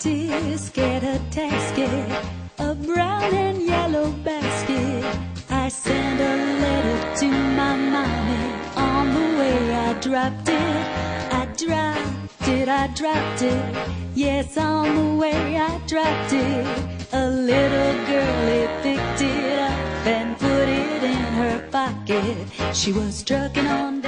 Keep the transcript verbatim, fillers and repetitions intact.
Tisket, a tasket, a brown and yellow basket. I sent a letter to my mommy. On the way I dropped it, I dropped it, I dropped it. Yes, on the way I dropped it. A little girlie picked it up and put it in her pocket. She was trucking on